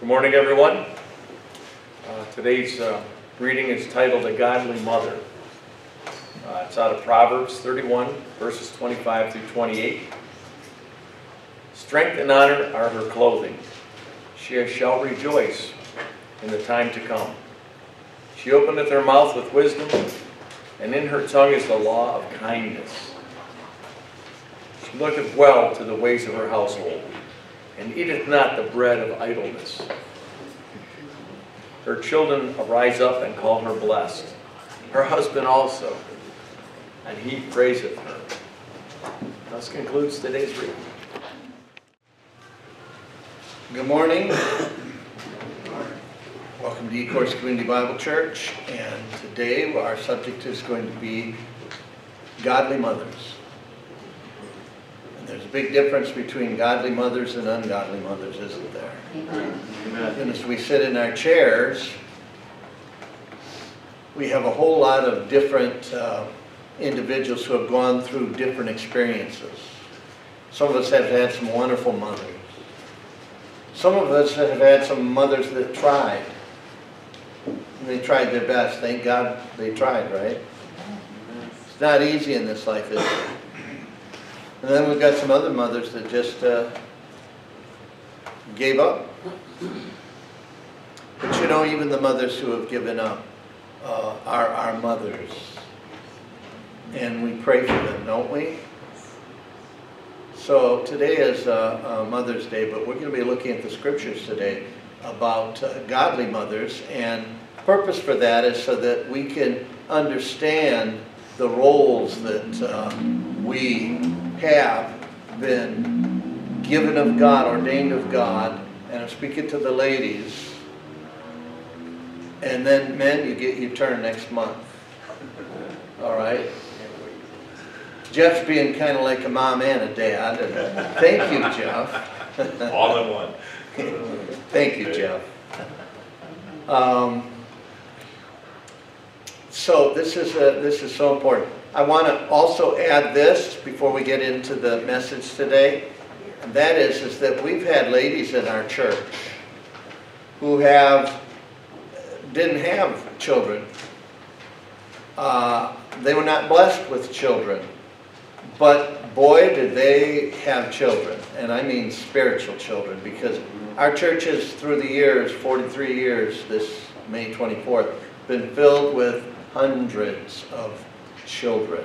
Good morning, everyone. Today's reading is titled A Godly Mother. It's out of Proverbs 31, verses 25 through 28. Strength and honor are her clothing. She shall rejoice in the time to come. She openeth her mouth with wisdom, and in her tongue is the law of kindness. She looketh well to the ways of her household, and eateth not the bread of idleness. Her children arise up and call her blessed, her husband also, and he praiseth her. Thus concludes today's reading. Good morning. Welcome to Ecorse Community Bible Church, and today our subject is going to be Godly Mothers. There's a big difference between godly mothers and ungodly mothers, isn't there? Amen. Amen. And as we sit in our chairs, we have a whole lot of different individuals who have gone through different experiences. Some of us have had some wonderful mothers. Some of us have had some mothers that tried. And they tried their best. Thank God they tried, right? It's not easy in this life, is it? And then we've got some other mothers that just gave up. But you know, even the mothers who have given up are our mothers. And we pray for them, don't we? So today is Mother's Day, but we're going to be looking at the scriptures today about godly mothers. And the purpose for that is so that we can understand the roles that we have been given of God, ordained of God. And I'm speaking to the ladies. And then men, you get your turn next month. All right? Jeff's being kind of like a mom and a dad. And thank you, Jeff. All in one. Thank you, Jeff. So this is so important. I want to also add this before we get into the message today, and that is that we've had ladies in our church who didn't have children. They were not blessed with children, but boy did they have children, and I mean spiritual children, because our church has through the years, 43 years this May 24th, been filled with hundreds of children.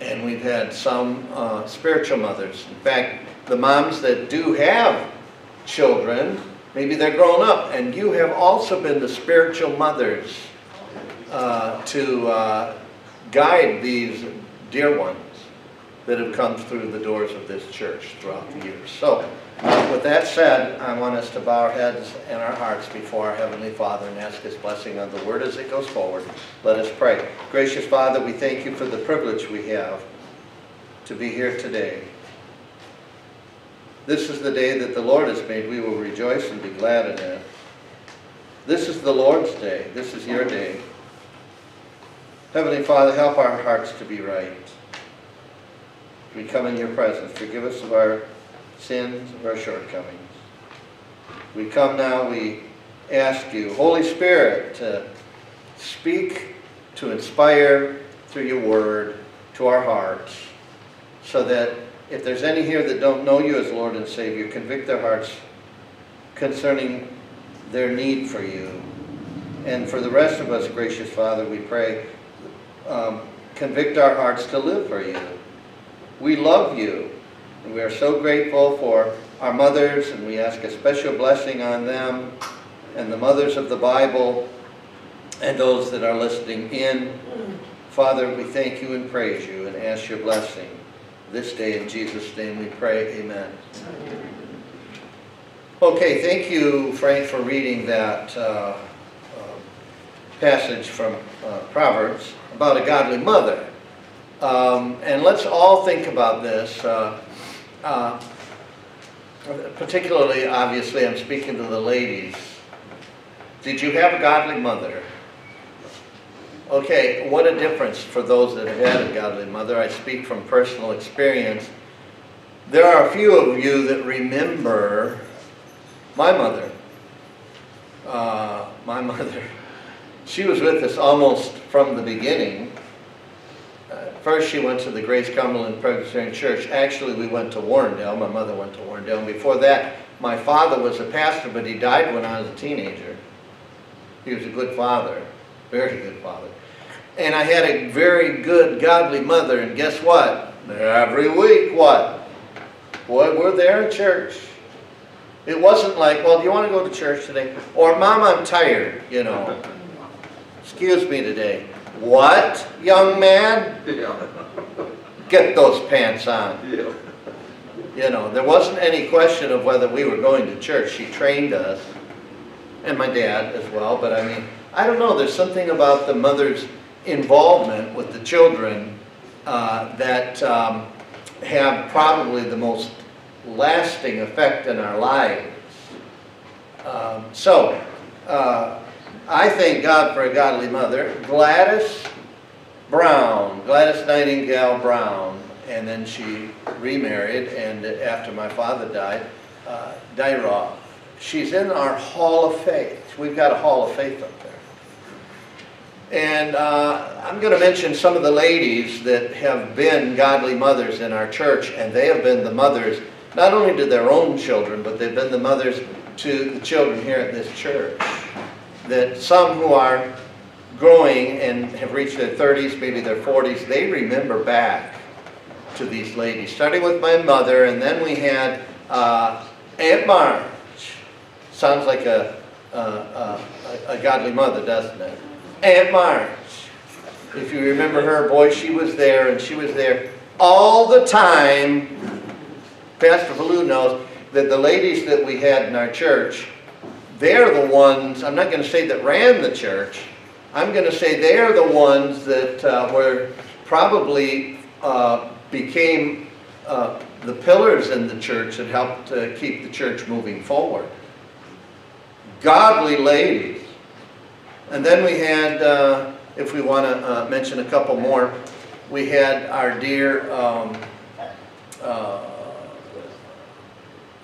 And we've had some spiritual mothers. In fact, the moms that do have children, maybe they're grown up, and you have also been the spiritual mothers to guide these dear ones that have come through the doors of this church throughout the years. So, with that said, I want us to bow our heads and our hearts before our Heavenly Father and ask His blessing on the Word as it goes forward. Let us pray. Gracious Father, we thank You for the privilege we have to be here today. This is the day that the Lord has made. We will rejoice and be glad in it. This is the Lord's day. This is Your day. Heavenly Father, help our hearts to be right. We come in Your presence. Forgive us of our sins, of our shortcomings. We come now, we ask You, Holy Spirit, to speak, to inspire through Your word to our hearts, so that if there's any here that don't know You as Lord and Savior, convict their hearts concerning their need for You. And for the rest of us, gracious Father, we pray, convict our hearts to live for You. We love You, and we are so grateful for our mothers, and we ask a special blessing on them and the mothers of the Bible and those that are listening in. Father, we thank You and praise You and ask Your blessing this day. In Jesus' name we pray, amen. Okay, thank you, Frank, for reading that passage from Proverbs about a godly mother. And let's all think about this, particularly, obviously, I'm speaking to the ladies. Did you have a godly mother? Okay, what a difference for those that have had a godly mother. I speak from personal experience. There are a few of you that remember my mother. my mother, she was with us almost from the beginning. First she went to the Grace Cumberland Presbyterian Church. Actually, we went to Warrendale. My mother went to Warrendale. And before that, my father was a pastor, but he died when I was a teenager. He was a good father, very good father. And I had a very good, godly mother, and guess what? Every week, what? Boy, we're there at church. It wasn't like, well, do you want to go to church today? Or, Mom, I'm tired, you know. Excuse me today. What, young man? Yeah. Get those pants on. Yeah. You know, there wasn't any question of whether we were going to church. She trained us, and my dad as well. But I mean, I don't know. There's something about the mother's involvement with the children that have probably the most lasting effect in our lives. I thank God for a godly mother. Gladys Brown, Gladys Nightingale Brown, and then she remarried, and after my father died, Daira. She's in our Hall of Faith. We've got a Hall of Faith up there. And I'm going to mention some of the ladies that have been godly mothers in our church, and they have been the mothers not only to their own children, but they've been the mothers to the children here at this church. That some who are growing and have reached their 30s, maybe their 40s, they remember back to these ladies. Starting with my mother, and then we had Aunt March. Sounds like a godly mother, doesn't it? Aunt March. If you remember her, boy, she was there, and she was there all the time. Pastor Ballou knows that the ladies that we had in our church, they're the ones, I'm not going to say that ran the church, I'm going to say they're the ones that were probably became the pillars in the church that helped keep the church moving forward. Godly ladies. And then we had, if we want to mention a couple more, we had our dear,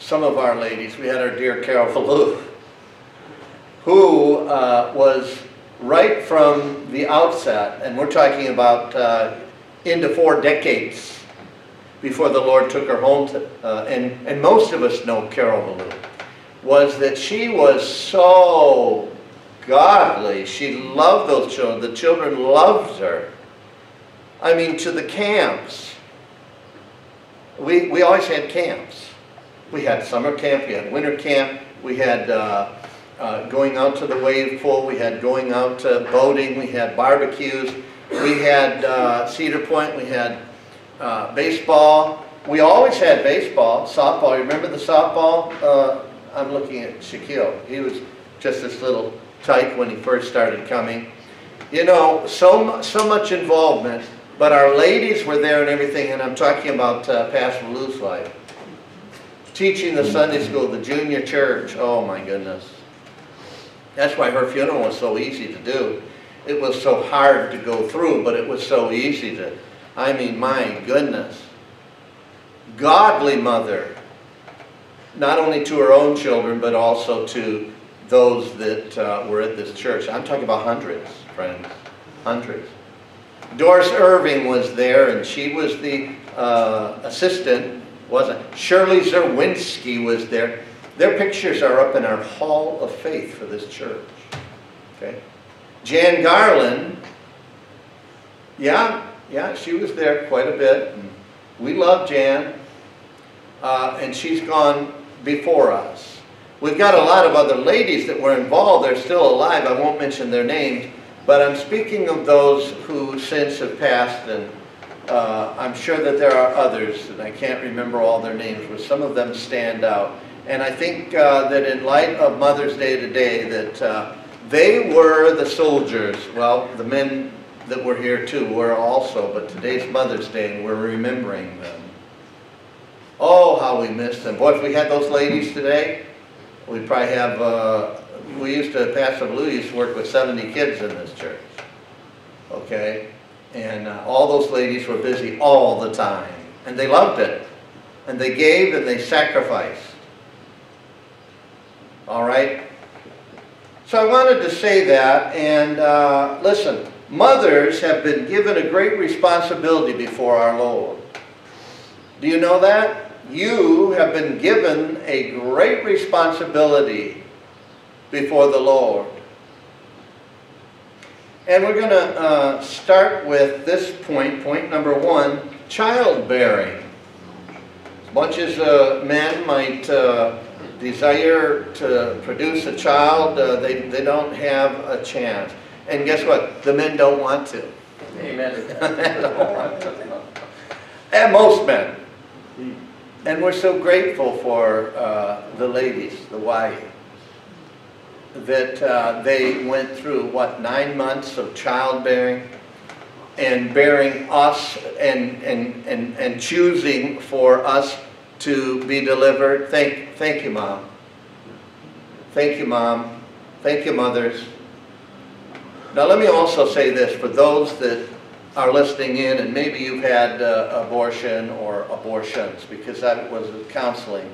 some of our ladies, we had our dear Carol Ballou, who was right from the outset, and we're talking about into 4 decades before the Lord took her home, to, and most of us know Carol Ballou, was that she was so godly. She loved those children. The children loved her. I mean, to the camps. We always had camps. We had summer camp, we had winter camp, we had going out to the wave pool, we had going out boating, we had barbecues, we had Cedar Point, we had baseball. We always had baseball, softball. You remember the softball? I'm looking at Shaquille. He was just this little tyke when he first started coming. You know, so much involvement, but our ladies were there and everything, and I'm talking about Pastor Lou's life. Teaching the Sunday school, the junior church, oh my goodness. That's why her funeral was so easy to do. It was so hard to go through, but it was so easy to, I mean, my goodness. Godly mother, not only to her own children, but also to those that were at this church. I'm talking about hundreds, friends, hundreds. Doris Irving was there, and she was the assistant, wasn't? Shirley Zerwinski was there. Their pictures are up in our Hall of Faith for this church. Okay. Jan Garland, yeah, she was there quite a bit. And we love Jan, and she's gone before us. We've got a lot of other ladies that were involved. They're still alive. I won't mention their names, but I'm speaking of those who since have passed, and I'm sure that there are others, and I can't remember all their names, but some of them stand out. And I think that in light of Mother's Day today, that they were the soldiers. Well, the men that were here too were also, but today's Mother's Day, and we're remembering them. Oh, how we miss them. Boy, if we had those ladies today, we'd probably have, Pastor Lou used to work with 70 kids in this church. Okay? And all those ladies were busy all the time. And they loved it. And they gave and they sacrificed. All right? So I wanted to say that, and listen, mothers have been given a great responsibility before our Lord. Do you know that? You have been given a great responsibility before the Lord. And we're going to start with this point, point number one, childbearing. Much as a man might desire to produce a child, they don't have a chance. And guess what? The men don't want to. Amen. They don't want to. And most men. And we're so grateful for the ladies, the wives, that they went through, what, 9 months of childbearing and bearing us and choosing for us to be delivered. Thank you, Mom. Thank you, Mom. Thank you, mothers. Now let me also say this for those that are listening in, and maybe you've had abortion or abortions, because I was counseling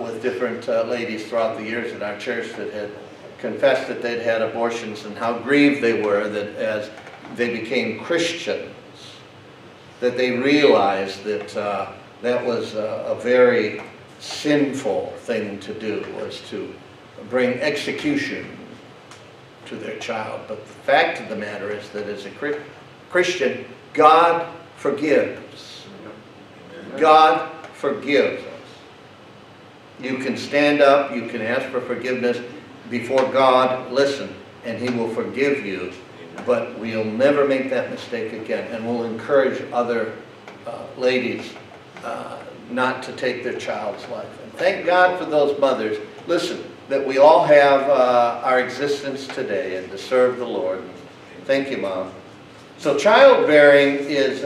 with different ladies throughout the years in our church that had confessed that they'd had abortions and how grieved they were that as they became Christians, that they realized that that was a very sinful thing to do, was to bring execution to their child. But the fact of the matter is that as a Christian, God forgives. God forgives us. You can stand up, you can ask for forgiveness before God, listen, and He will forgive you. But we'll never make that mistake again, and we'll encourage other ladies not to take their child's life. And thank God for those mothers. Listen, that we all have our existence today and to serve the Lord. Thank you, Mom. So childbearing is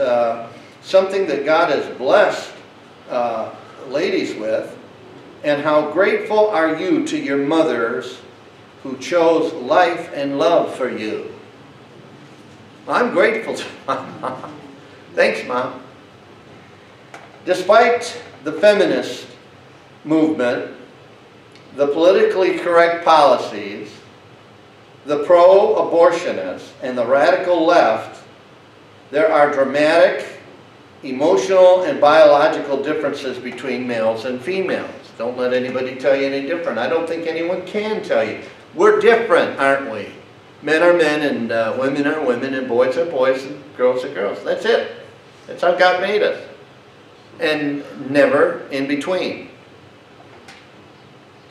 something that God has blessed ladies with. And how grateful are you to your mothers who chose life and love for you? I'm grateful to my mom. Thanks, Mom. Despite the feminist movement, the politically correct policies, the pro-abortionists, and the radical left, there are dramatic emotional and biological differences between males and females. Don't let anybody tell you any different. I don't think anyone can tell you. We're different, aren't we? Men are men, and women are women, and boys are boys, and girls are girls. That's it. That's how God made us. And never in between.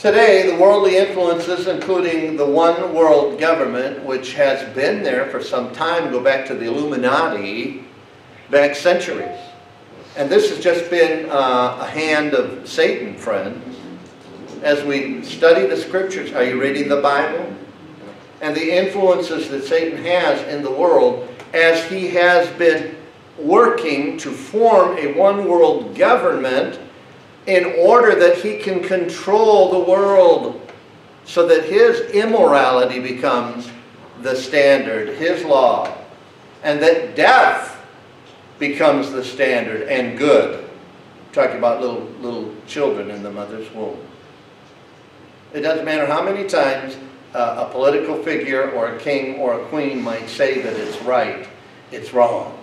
Today, the worldly influences, including the one world government, which has been there for some time, go back to the Illuminati, back centuries. And this has just been a hand of Satan, friends. As we study the scriptures, are you reading the Bible? And the influences that Satan has in the world as he has been working to form a one-world government in order that he can control the world so that his immorality becomes the standard, his law, and that death becomes the standard and good. Talking about little children in the mother's womb. It doesn't matter how many times a political figure or a king or a queen might say that it's right, it's wrong.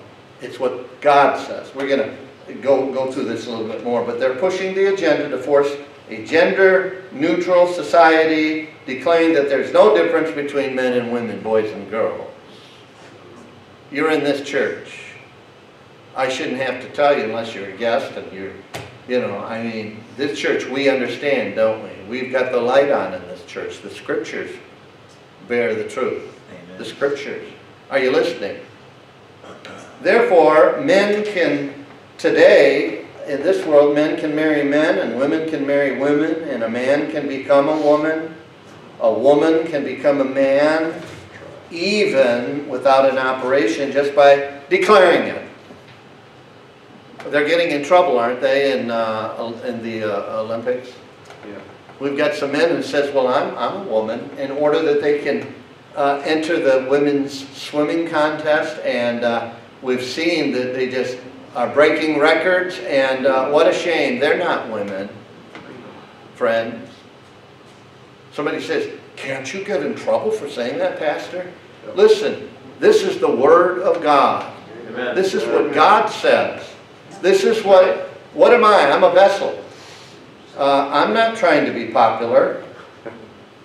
It's what God says. We're going to go through this a little bit more, but they're pushing the agenda to force a gender-neutral society, declaring that there's no difference between men and women, boys and girls. You're in this church. I shouldn't have to tell you unless you're a guest and you're, you know, I mean, this church, we understand, don't we? We've got the light on in this church. The scriptures bear the truth. Amen. The scriptures. Are you listening? Therefore, men can, today, in this world, men can marry men and women can marry women, and a man can become a woman can become a man, even without an operation, just by declaring it. They're getting in trouble, aren't they, in the Olympics? Yeah. We've got some men who says, well, I'm a woman, in order that they can enter the women's swimming contest, and we've seen that they just are breaking records, and what a shame. They're not women, friends. Somebody says, Can't you get in trouble for saying that, Pastor? Listen, this is the Word of God. Amen. This is what God says. This is what am I? I'm a vessel. I'm not trying to be popular.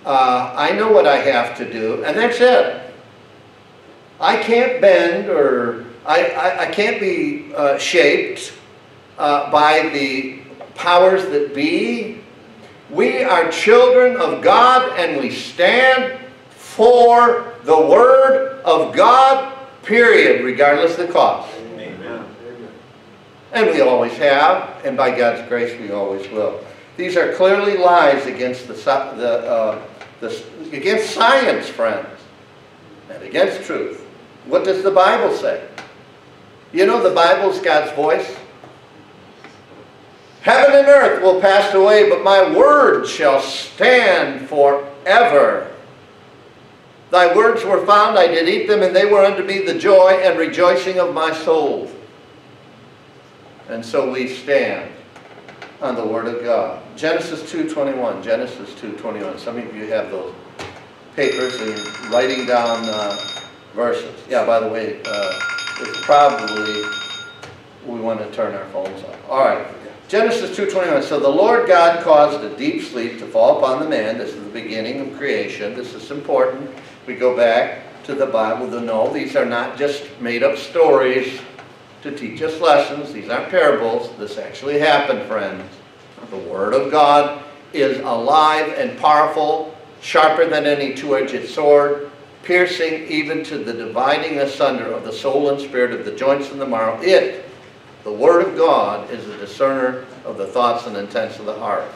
I know what I have to do, and that's it. I can't bend, or I can't be shaped by the powers that be. We are children of God, and we stand for the Word of God, period, regardless of the cost. Amen. And we always have, and by God's grace we always will. These are clearly lies against against science, friends, and against truth. What does the Bible say? You know the Bible's God's voice. Heaven and earth will pass away, but my word shall stand forever. Thy words were found, I did eat them, and they were unto me the joy and rejoicing of my soul. And so we stand on the Word of God. Genesis 2:21. Genesis 2:21. Some of you have those papers and writing down verses. Yeah, by the way, it's probably we want to turn our phones off. All right. Genesis 2:21. So the Lord God caused a deep sleep to fall upon the man. This is the beginning of creation. This is important. We go back to the Bible to know these are not just made-up stories to teach us lessons. These aren't parables. This actually happened, friends. The Word of God is alive and powerful, sharper than any two-edged sword, piercing even to the dividing asunder of the soul and spirit, of the joints and the marrow. It, the Word of God, is a discerner of the thoughts and intents of the heart.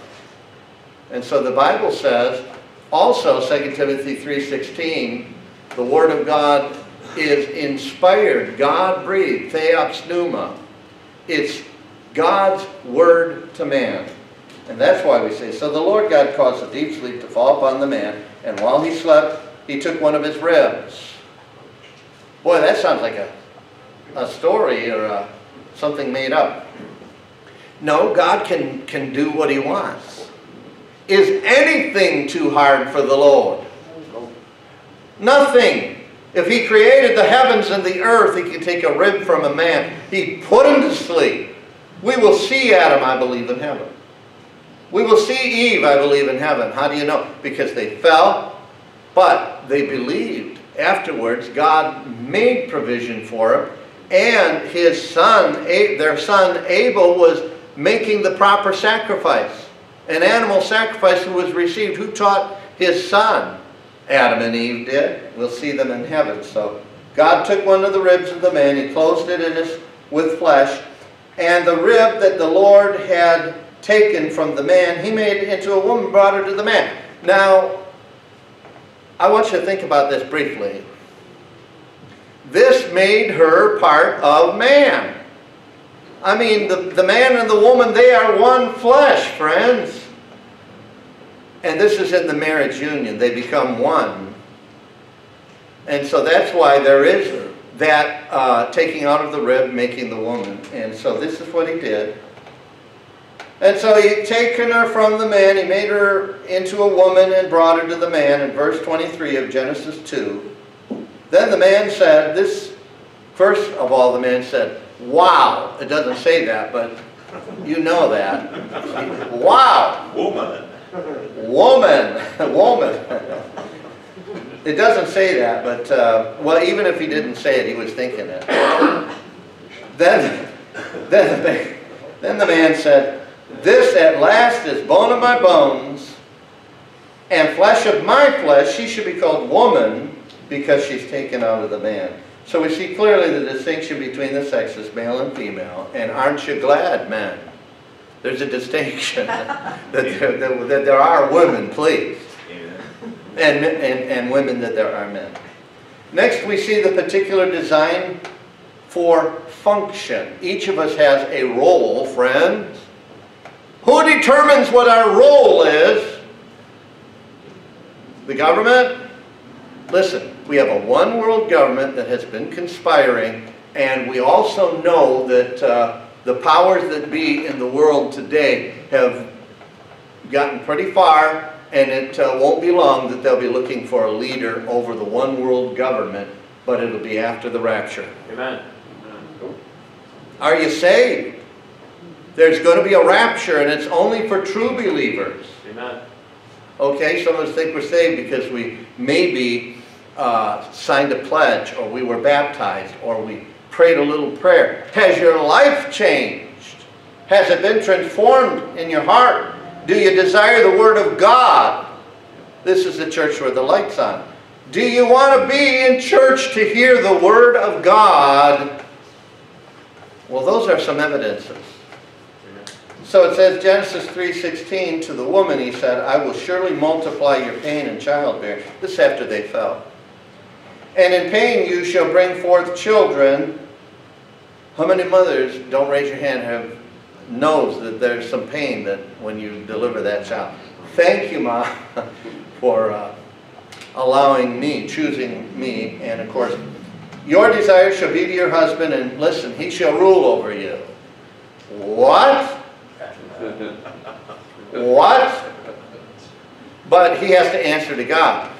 And so the Bible says, also 2 Timothy 3:16, the Word of God is inspired, God-breathed, theops pneuma. It's God's Word to man. And that's why we say, so the Lord God caused a deep sleep to fall upon the man, and while he slept, he took one of his ribs. Boy, that sounds like a story or something made up. No, God can do what he wants. Is anything too hard for the Lord? Nothing. If he created the heavens and the earth, he could take a rib from a man. He put him to sleep. We will see Adam, I believe, in heaven. We will see Eve, I believe, in heaven. How do you know? Because they fell, but they believed. Afterwards, God made provision for him. And his son, their son Abel, was making the proper sacrifice. An animal sacrifice was received. Who taught his son? Adam and Eve did. We'll see them in heaven. So God took one of the ribs of the man. He closed it with flesh. And the rib that the Lord had taken from the man, he made into a woman, brought her to the man. Now, I want you to think about this briefly. This made her part of man. I mean, the man and the woman, they are one flesh, friends. And this is in the marriage union. They become one. And so that's why there is that taking out of the rib, making the woman. And so this is what he did. And so he had taken her from the man. He made her into a woman and brought her to the man. In verse 23 of Genesis 2. Then the man said, first of all, the man said, wow. It doesn't say that, but you know that. Wow. Woman. Woman. Woman. It doesn't say that, but, well, even if he didn't say it, he was thinking it. Then the man said, this at last is bone of my bones and flesh of my flesh. She should be called woman, because she's taken out of the man. So we see clearly the distinction between the sexes, male and female. And aren't you glad, man? There's a distinction that there are women, please. Yeah. And women, that there are men. Next, we see the particular design for function. Each of us has a role, friends. Who determines what our role is? The government? Listen, we have a one-world government that has been conspiring, and we also know that the powers that be in the world today have gotten pretty far, And it won't be long that they'll be looking for a leader over the one world government, but it'll be after the rapture. Amen. Are you saved? There's going to be a rapture, and it's only for true believers. Amen. Okay, some of us think we're saved because we maybe signed a pledge, or we were baptized, or we prayed a little prayer. Has your life changed? Has it been transformed in your heart? Do you desire the Word of God? This is the church where the light's on. Do you want to be in church to hear the Word of God? Well, those are some evidences. So it says, Genesis 3:16, to the woman he said, I will surely multiply your pain in childbearing. This is after they fell. And in pain you shall bring forth children. How many mothers, don't raise your hand, have knows that there's some pain that when you deliver that child? Thank you, Ma, for allowing me, choosing me, and of course, your desire shall be to your husband, and listen, he shall rule over you. What? What? But he has to answer to God.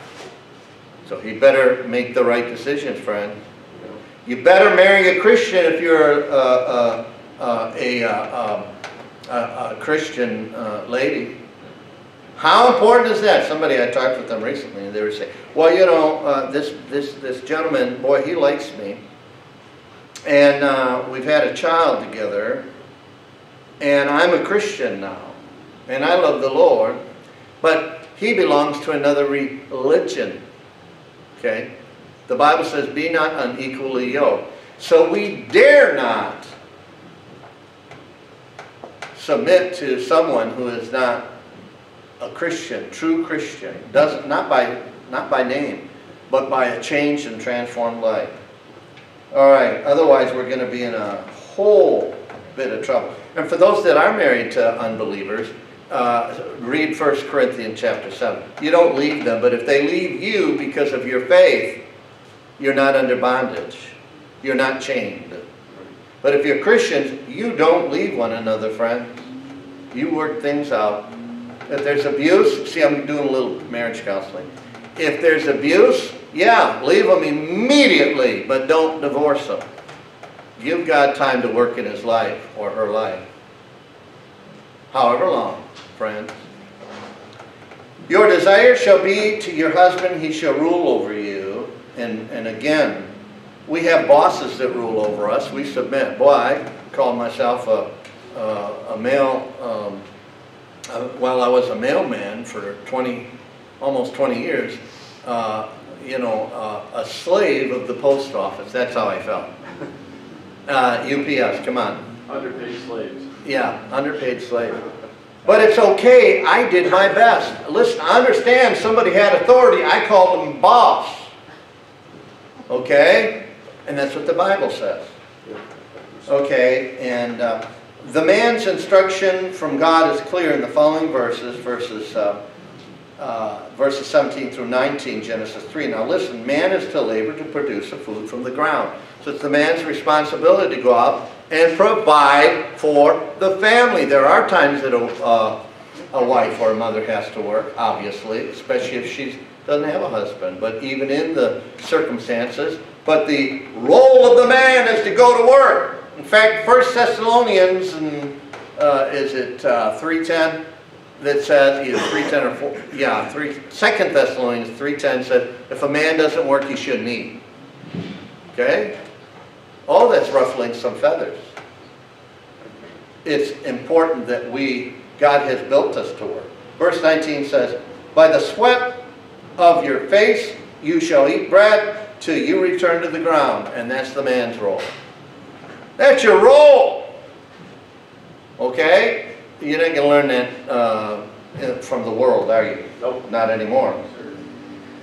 So he better make the right decisions, friend. You better marry a Christian if you're a Christian lady. How important is that? Somebody, I talked with them recently, and they were saying, well, you know, this gentleman, boy, he likes me. And we've had a child together. And I'm a Christian now, and I love the Lord, but he belongs to another religion. Okay? The Bible says, be not unequally yoked. So we dare not submit to someone who is not a Christian, true Christian, doesn't, not by name, but by a changed and transformed life. All right, otherwise we're going to be in a whole bit of trouble. And for those that are married to unbelievers, read 1 Corinthians chapter 7. You don't leave them, but if they leave you because of your faith, you're not under bondage. You're not chained. But if you're Christians, you don't leave one another, friend. You work things out. If there's abuse, see, I'm doing a little marriage counseling. If there's abuse, yeah, leave them immediately, but don't divorce them. Give God time to work in his life or her life. However long, friends. Your desire shall be to your husband, he shall rule over you. And again, we have bosses that rule over us. We submit. Boy, I called myself a male, while I was a mailman for almost 20 years, you know, a slave of the post office. That's how I felt. UPS, come on. Underpaid slaves. Yeah, underpaid slaves. But it's okay, I did my best. Listen, I understand somebody had authority. I called them boss. Okay? And that's what the Bible says. Okay, and the man's instruction from God is clear in the following verses, verses 17 through 19, Genesis 3. Now listen, man is to labor to produce the food from the ground. So it's the man's responsibility to go out and provide for the family. There are times that a wife or a mother has to work, obviously, especially if she doesn't have a husband, but even in the circumstances. But the role of the man is to go to work. In fact, 1 Thessalonians, and, is it 3:10? That says, either 3:10 or 4, yeah, 2 Thessalonians 3:10 says, if a man doesn't work, he shouldn't eat. Okay? Oh, that's ruffling some feathers. It's important that God has built us to work. Verse 19 says, by the sweat of your face you shall eat bread till you return to the ground. And that's the man's role. That's your role. Okay? You're not going to learn that from the world, are you? Nope. Not anymore.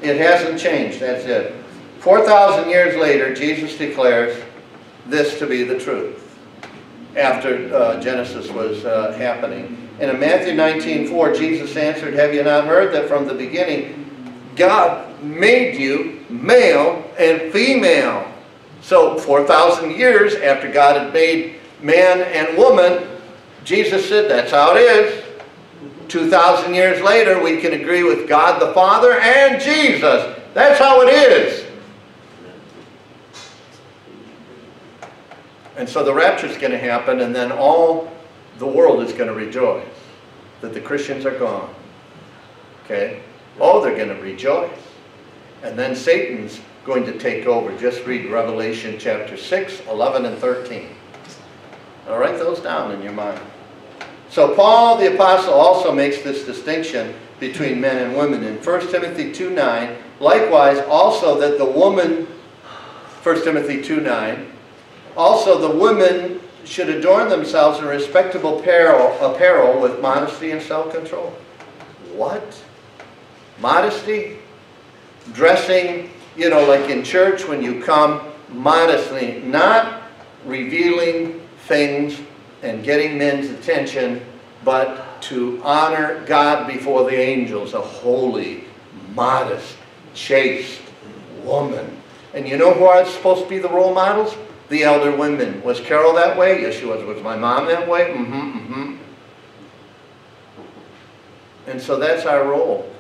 It hasn't changed. That's it. 4,000 years later, Jesus declares this to be the truth after Genesis was happening. And in Matthew 19:4, Jesus answered, have you not heard that from the beginning God made you male and female? So 4,000 years after God had made man and woman, Jesus said, that's how it is. 2,000 years later, we can agree with God the Father and Jesus. That's how it is. And so the rapture is going to happen, and then all the world is going to rejoice that the Christians are gone. Okay? Oh, they're going to rejoice. And then Satan's going to take over. Just read Revelation chapter 6, 11, and 13. Now write those down in your mind. So Paul the Apostle also makes this distinction between men and women in 1 Timothy 2:9. Likewise, also that the woman, 1 Timothy 2:9, also the women should adorn themselves in respectable apparel with modesty and self-control. What? Modesty? Dressing, you know, like in church when you come modestly, not revealing things and getting men's attention, but to honor God before the angels, a holy, modest, chaste woman. And you know who are supposed to be the role models? The elder women. Was Carol that way? Yes, she was. Was my mom that way? And so that's our role.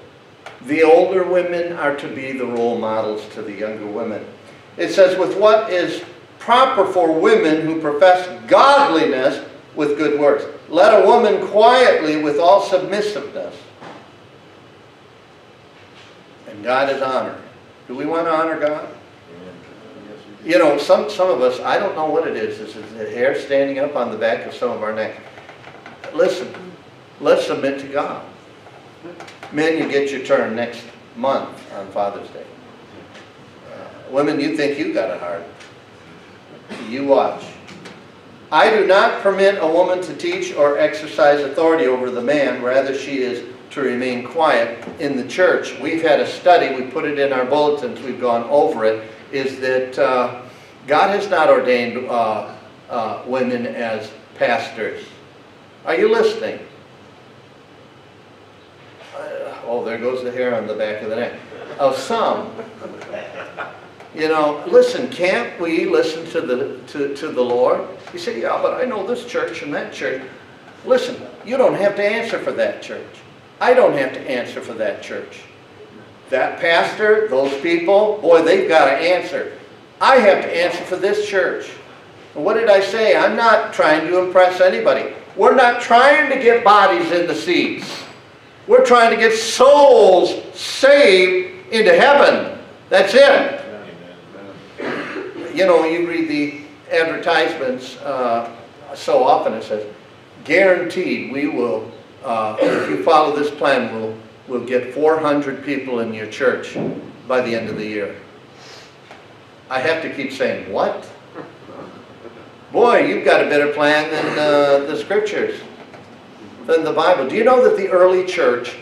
The older women are to be the role models to the younger women. It says, with what is proper for women who profess godliness with good works. Let a woman quietly with all submissiveness. And God is honored. Do we want to honor God? You know, some of us, I don't know what it is. This is the hair standing up on the back of some of our necks. Listen, let's submit to God. Men, you get your turn next month on Father's Day. Women, you think you got a heart. You watch. I do not permit a woman to teach or exercise authority over the man. Rather, she is to remain quiet in the church. We've had a study. We put it in our bulletins. We've gone over it. Is that God has not ordained women as pastors. Are you listening? Oh, there goes the hair on the back of the neck. Of some. You know, listen, can't we listen to the Lord? You say, yeah, but I know this church and that church. Listen, you don't have to answer for that church. I don't have to answer for that church. That pastor, those people, boy, they've got to answer. I have to answer for this church. And what did I say? I'm not trying to impress anybody. We're not trying to get bodies in the seats. We're trying to get souls saved into heaven. That's it. You know, you read the advertisements so often. It says, guaranteed we will, if you follow this plan, we'll get 400 people in your church by the end of the year. I have to keep saying, what? Boy, you've got a better plan than the scriptures, than the Bible. Do you know that the early church,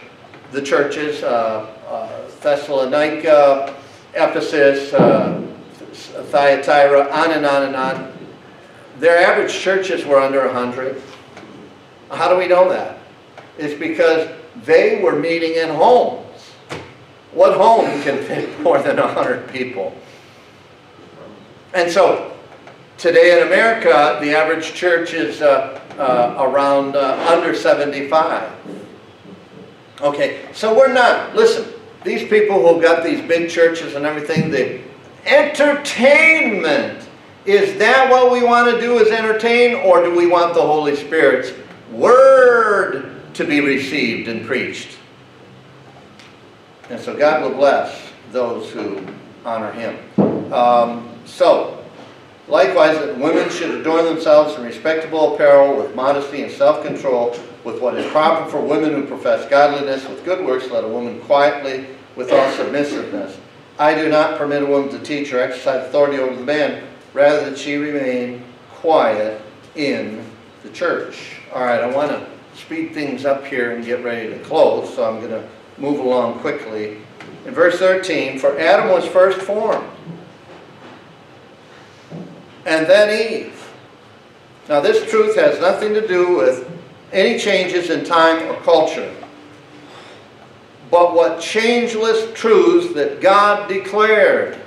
the churches, Thessalonica, Ephesus, Thyatira, on and on and on. Their average churches were under 100. How do we know that? It's because they were meeting in homes. What home can fit more than 100 people? And so, today in America, the average church is around under 75. Okay, so we're not, listen, these people who've got these big churches and everything, they entertainment. Is that what we want to do, is entertain, or do we want the Holy Spirit's word to be received and preached? And so God will bless those who honor Him. So, likewise, that women should adorn themselves in respectable apparel with modesty and self-control, with what is proper for women who profess godliness, with good works, let a woman quietly, with all submissiveness. I do not permit a woman to teach or exercise authority over the man, rather that she remain quiet in the church. All right, I want to speed things up here and get ready to close, so I'm going to move along quickly. In verse 13, for Adam was first formed, and then Eve. Now this truth has nothing to do with any changes in time or culture, but what changeless truths that God declared.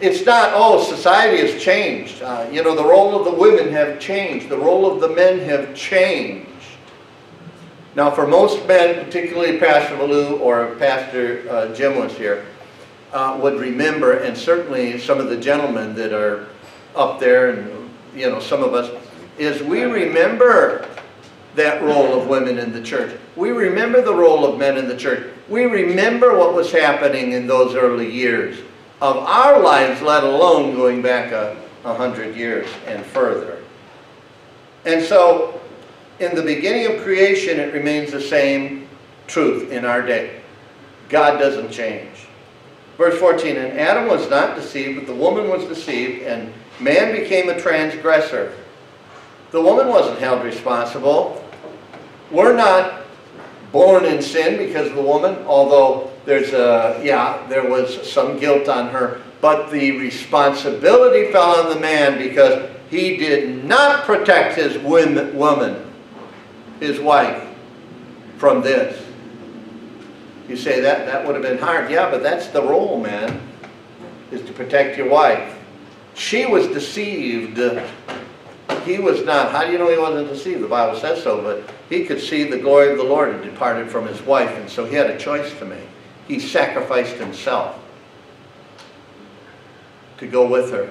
It's not, oh, society has changed. You know, the role of the women have changed. The role of the men have changed. Now, for most men, particularly Pastor Ballou or Pastor Jim was here, would remember, and certainly some of the gentlemen that are up there, and you know, some of us, is we remember that role of women in the church. We remember the role of men in the church. We remember what was happening in those early years of our lives, let alone going back 100 years and further. And so, in the beginning of creation, it remains the same truth in our day. God doesn't change. Verse 14, and Adam was not deceived, but the woman was deceived, and man became a transgressor. The woman wasn't held responsible. We're not born in sin because of the woman, although there's a, yeah, there was some guilt on her, but the responsibility fell on the man because he did not protect his woman, his wife, from this. You say that would have been hard. Yeah, but that's the role, man, is to protect your wife. She was deceived. He was not. How do you know he wasn't deceived? The Bible says so, but he could see the glory of the Lord and departed from his wife, and so he had a choice to make. He sacrificed himself to go with her,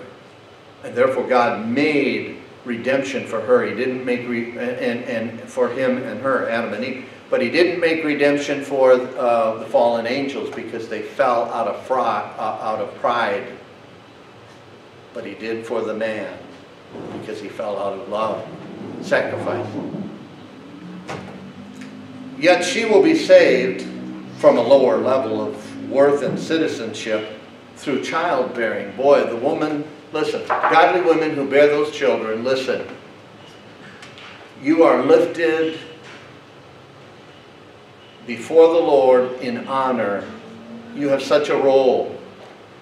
and therefore God made redemption for her. He didn't make and for him and her, Adam and Eve, but he didn't make redemption for the fallen angels because they fell out of pride. But he did for the man, because he fell out of love. Sacrifice. Yet she will be saved from a lower level of worth and citizenship through childbearing. Boy, the woman, listen, godly women who bear those children, listen, you are lifted before the Lord in honor. You have such a role.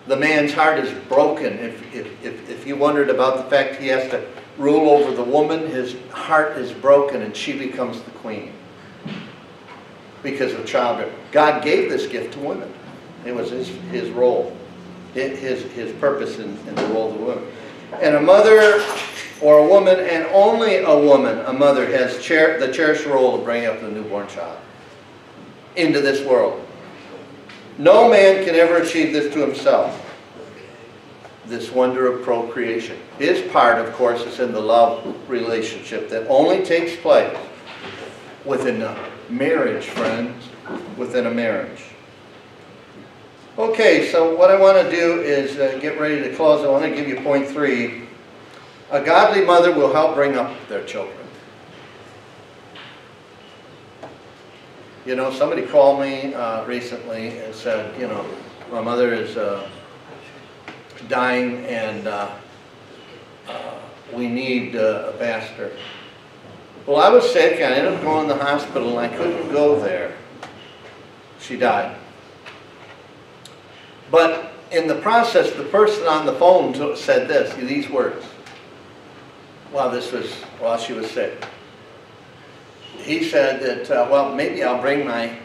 The man's heart is broken. If you wondered about the fact he has to rule over the woman, his heart is broken and she becomes the queen because of childbirth. God gave this gift to women. It was his role, his purpose in the role of the woman. And a mother or a woman, and only a woman, a mother, has the cherished role of bringing up the newborn child into this world. No man can ever achieve this to himself, this wonder of procreation. His part, of course, is in the love relationship that only takes place within a marriage, friends, within a marriage. Okay, so what I want to do is get ready to close. I want to give you point three. A godly mother will help bring up their children. You know, somebody called me recently and said, you know, my mother is dying and we need a pastor. Well, I was sick and I ended up going to the hospital and I couldn't go there. She died. But in the process, the person on the phone said this, these words, while she was sick. He said that, well, maybe I'll bring my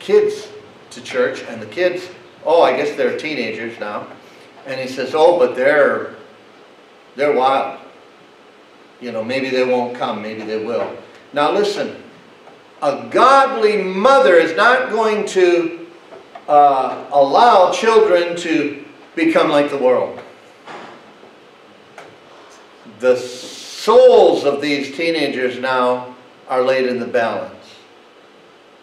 kids to church. And the kids, oh, I guess they're teenagers now. And he says, oh, but they're wild. You know, maybe they won't come, maybe they will. Now listen, a godly mother is not going to allow children to become like the world. The souls of these teenagers now are laid in the balance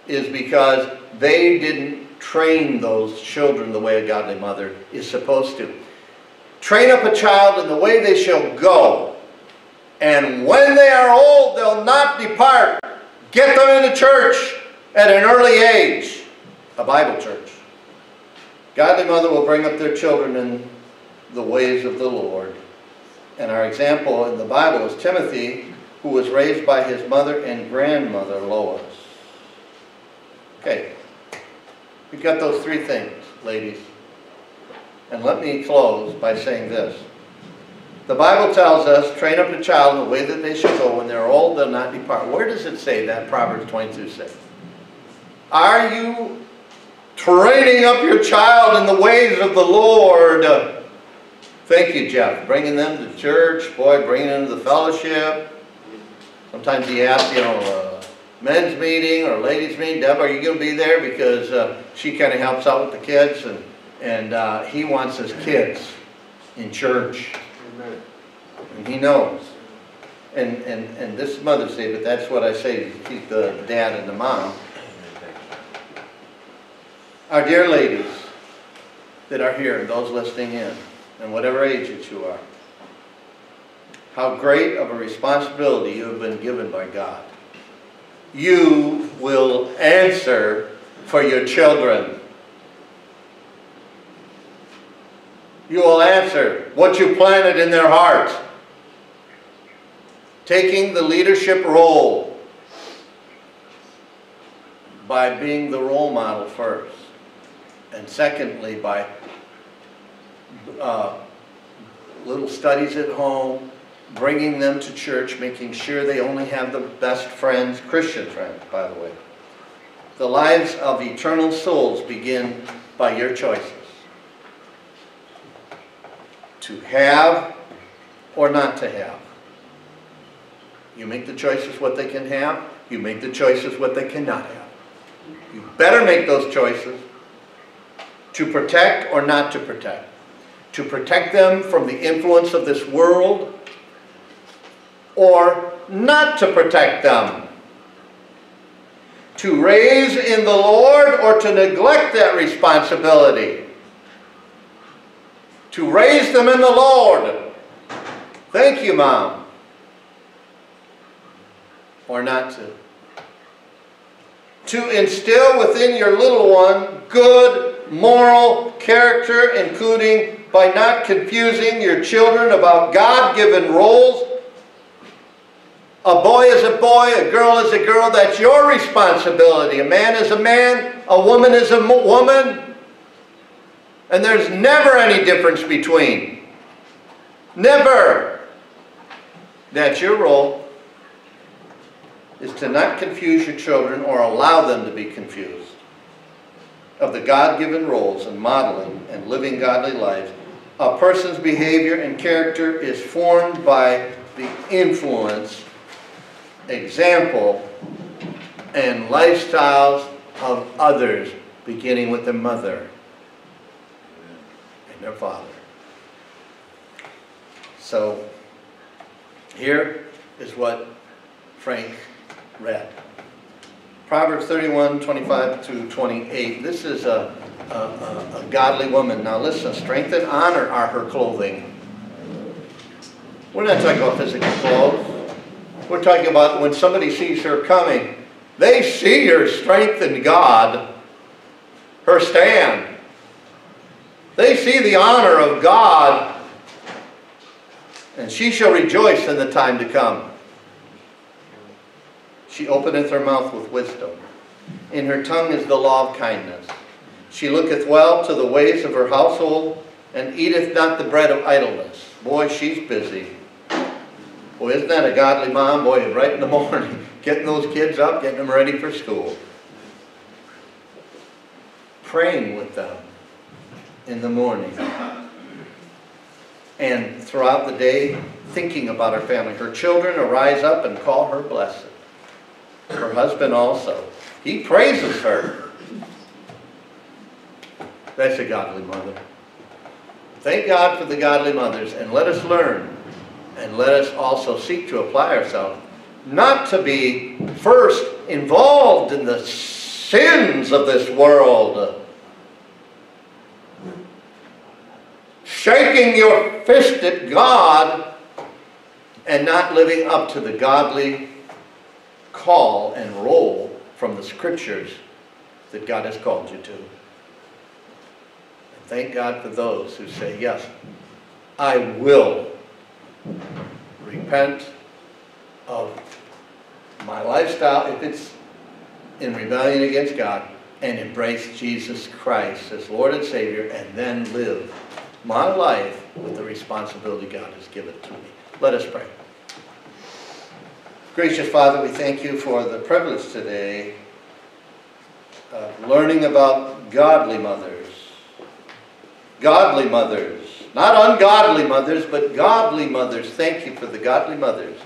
is because they didn't train those children the way a godly mother is supposed to. Train up a child in the way they shall go, and when they are old, they'll not depart. Get them into church at an early age, a Bible church. Godly mother will bring up their children in the ways of the Lord. And our example in the Bible is Timothy, who was raised by his mother and grandmother, Lois. Okay, we've got those three things, ladies. And let me close by saying this. The Bible tells us, train up a child in the way that they should go. When they're old, they'll not depart. Where does it say that? Proverbs 22:6. Are you training up your child in the ways of the Lord? Thank you, Jeff. Bringing them to church, boy, bringing them to the fellowship. Sometimes he asks, you know, men's meeting or ladies' meeting. Deb, are you going to be there? Because she kind of helps out with the kids, and he wants his kids in church. Amen. And he knows. And this is Mother's Day, but that's what I say to keep the dad and the mom. Our dear ladies that are here and those listening in, and whatever age that you are, how great of a responsibility you have been given by God. You will answer for your children. You will answer what you planted in their heart. Taking the leadership role by being the role model first, and secondly by little studies at home, bringing them to church, making sure they only have the best friends, Christian friends, by the way. The lives of eternal souls begin by your choices. To have or not to have. You make the choices what they can have. You make the choices what they cannot have. You better make those choices to protect or not to protect. To protect them from the influence of this world or not to protect them. To raise in the Lord or to neglect that responsibility. To raise them in the Lord. Thank you, Mom. Or not to. To instill within your little one good moral character, including by not confusing your children about God-given roles. A boy is a boy, a girl is a girl. That's your responsibility. A man is a man, a woman is a woman. And there's never any difference between. Never. That's your role. Is to not confuse your children or allow them to be confused of the God-given roles and modeling and living godly lives. A person's behavior and character is formed by the influence, example, and lifestyles of others, beginning with their mother and their father. So here is what Frank read. Proverbs 31:25 through 28. This is a godly woman. Now listen, strength and honor are her clothing. We're not talking about physical clothes. We're talking about when somebody sees her coming, they see her strength in God, her stand. They see the honor of God, and she shall rejoice in the time to come. She openeth her mouth with wisdom. In her tongue is the law of kindness. She looketh well to the ways of her household, and eateth not the bread of idleness. Boy, she's busy. Boy, isn't that a godly mom? Boy, right in the morning, getting those kids up, getting them ready for school. Praying with them in the morning. And throughout the day, thinking about her family. Her children arise up and call her blessed. Her husband also. He praises her. That's a godly mother. Thank God for the godly mothers, and let us learn, and let us also seek to apply ourselves, not to be first involved in the sins of this world. Shaking your fist at God and not living up to the godly call and roll from the scriptures that God has called you to. And thank God for those who say, yes, I will repent of my lifestyle if it's in rebellion against God and embrace Jesus Christ as Lord and Savior, and then live my life with the responsibility God has given to me. Let us pray. Gracious Father, we thank you for the privilege today of learning about godly mothers, not ungodly mothers, but godly mothers. Thank you for the godly mothers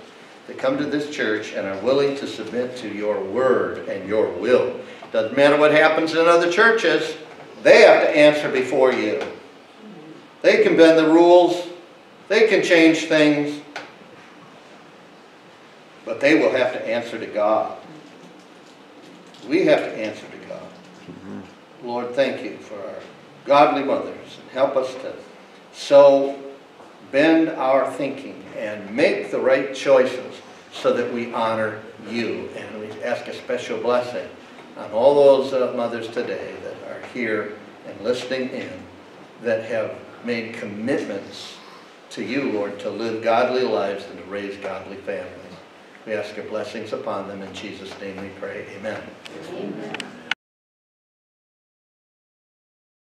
that come to this church and are willing to submit to your word and your will. Doesn't matter what happens in other churches, they have to answer before you. They can bend the rules, they can change things, but they will have to answer to God. We have to answer to God. Mm-hmm. Lord, thank you for our godly mothers, and help us to so bend our thinking and make the right choices so that we honor you. And we ask a special blessing on all those mothers today that are here and listening in, that have made commitments to you, Lord, to live godly lives and to raise godly families. We ask your blessings upon them. In Jesus' name we pray. Amen. Amen.